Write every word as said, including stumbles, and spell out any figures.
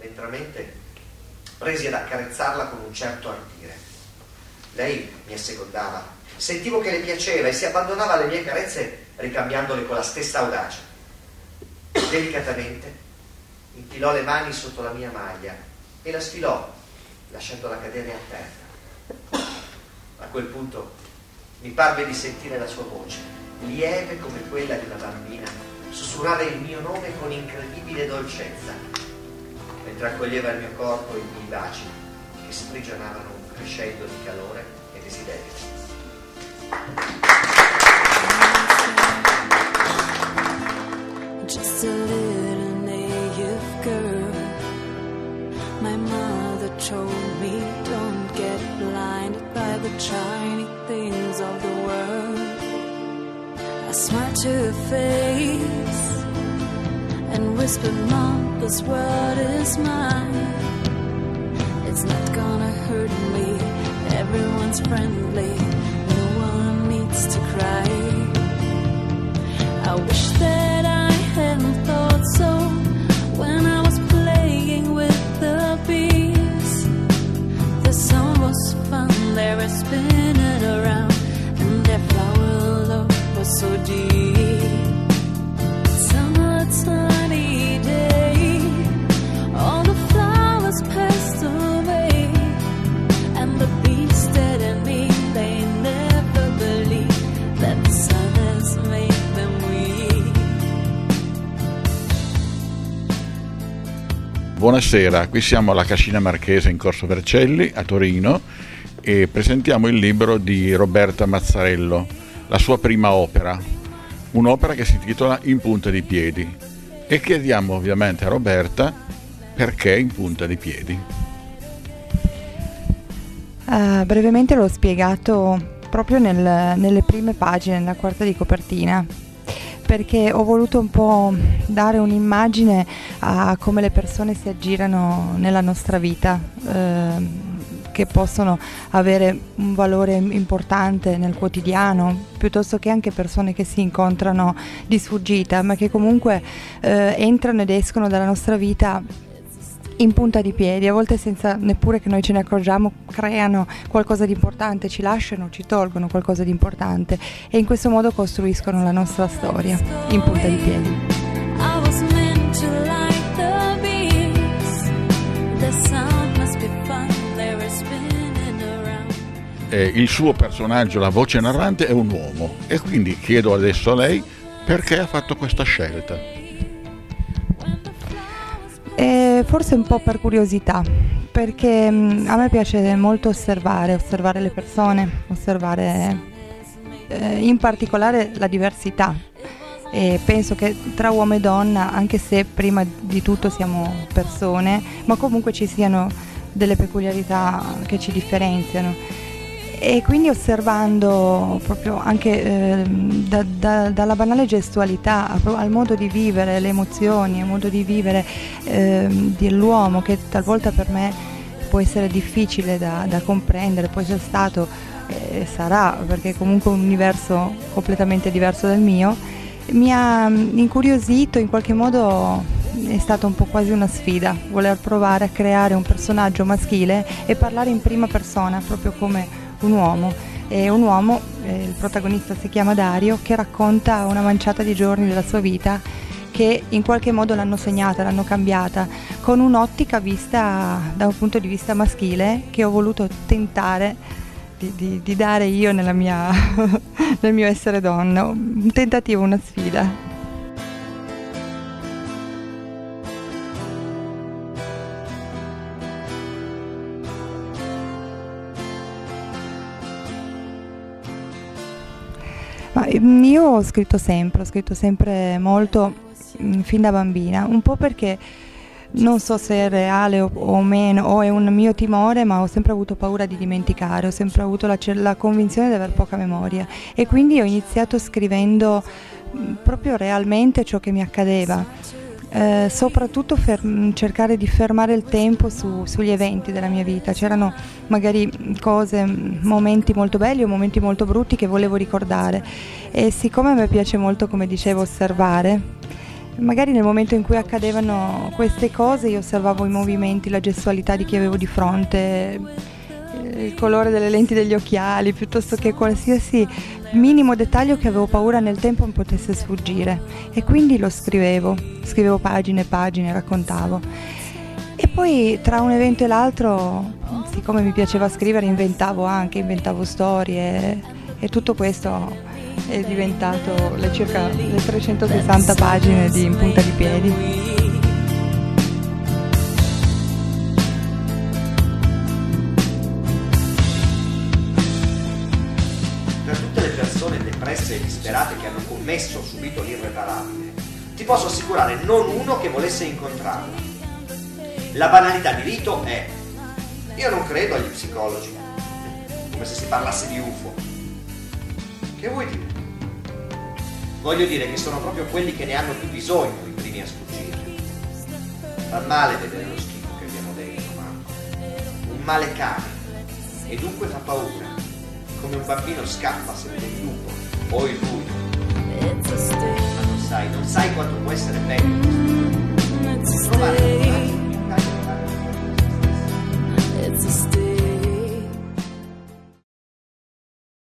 Lentamente presi ad accarezzarla con un certo ardire. Lei mi assecondava, sentivo che le piaceva e si abbandonava alle mie carezze ricambiandole con la stessa audacia. Delicatamente infilò le mani sotto la mia maglia e la sfilò, lasciandola cadere a terra. A quel punto mi parve di sentire la sua voce, lieve come quella di una bambina, sussurrare il mio nome con incredibile dolcezza, mentre accoglieva il mio corpo e i miei baci, che sprigionavano un crescendo di calore e desiderio. Just a little naive girl, my mother told me don't get blinded by the shiny things of the world. I smiled to her face and whispered, Mom, this world is mine. It's not gonna hurt me, everyone's friendly, no one needs to cry. I wish that I hadn't thought so when I was playing with the bees. The sun was fun, they were spinning around, and their flower love was so deep. Summertime day, all the flowers passed away. Buonasera, qui siamo alla Cascina Marchesa in Corso Vercelli a Torino e presentiamo il libro di Roberta Mazzarello, la sua prima opera, un'opera che si intitola In punta di piedi, e chiediamo ovviamente a Roberta perché In punta di piedi. Uh, brevemente l'ho spiegato proprio nel, nelle prime pagine, nella quarta di copertina, perché ho voluto un po' dare un'immagine a come le persone si aggirano nella nostra vita, eh, che possono avere un valore importante nel quotidiano, piuttosto che anche persone che si incontrano di sfuggita, ma che comunque eh, entrano ed escono dalla nostra vita in punta di piedi, a volte senza neppure che noi ce ne accorgiamo, creano qualcosa di importante, ci lasciano, ci tolgono qualcosa di importante e in questo modo costruiscono la nostra storia in punta di piedi. Eh, il suo personaggio, la voce narrante, è un uomo e quindi chiedo adesso a lei perché ha fatto questa scelta. E forse un po' per curiosità, perché a me piace molto osservare, osservare le persone, osservare eh, in particolare la diversità, e penso che tra uomo e donna, anche se prima di tutto siamo persone, ma comunque ci siano delle peculiarità che ci differenziano, e quindi osservando proprio anche eh, da, da, dalla banale gestualità al modo di vivere le emozioni, al modo di vivere eh, dell'uomo, che talvolta per me può essere difficile da, da comprendere, poi c'è stato e eh, sarà, perché comunque è un universo completamente diverso dal mio, mi ha incuriosito, in qualche modo è stata un po' quasi una sfida voler provare a creare un personaggio maschile e parlare in prima persona proprio come un uomo, è un uomo, eh, il protagonista si chiama Dario, che racconta una manciata di giorni della sua vita che in qualche modo l'hanno segnata, l'hanno cambiata, con un'ottica vista da un punto di vista maschile che ho voluto tentare di, di, di dare io nella mia, nel mio essere donna, un tentativo, una sfida. Io ho scritto sempre, ho scritto sempre molto fin da bambina, un po' perché non so se è reale o, o meno, o è un mio timore, ma ho sempre avuto paura di dimenticare, ho sempre avuto la, la convinzione di aver poca memoria, e quindi ho iniziato scrivendo proprio realmente ciò che mi accadeva, eh, soprattutto cercare di fermare il tempo su, sugli eventi della mia vita. C'erano magari cose, momenti molto belli o momenti molto brutti che volevo ricordare, e siccome a me piace molto, come dicevo, osservare, magari nel momento in cui accadevano queste cose io osservavo i movimenti, la gestualità di chi avevo di fronte, il colore delle lenti degli occhiali, piuttosto che qualsiasi minimo dettaglio che avevo paura nel tempo mi potesse sfuggire, e quindi lo scrivevo, scrivevo pagine e pagine, raccontavo. E poi tra un evento e l'altro, siccome mi piaceva scrivere, inventavo anche, inventavo storie, e tutto questo è diventato le circa le trecentosessanta pagine di In punta di piedi. Per tutte le persone depresse e disperate che hanno commesso o subito l'irreparabile, ti posso assicurare non uno che volesse incontrarla. La banalità di rito è: io non credo agli psicologi, come se si parlasse di U F O. Che vuoi dire? Voglio dire che sono proprio quelli che ne hanno più bisogno i primi a sfuggire. Fa male vedere lo schifo che abbiamo dentro, ma un male cane, e dunque fa paura, come un bambino scappa se vede il lupo o il buio. Ma non sai, non sai quanto può essere bello.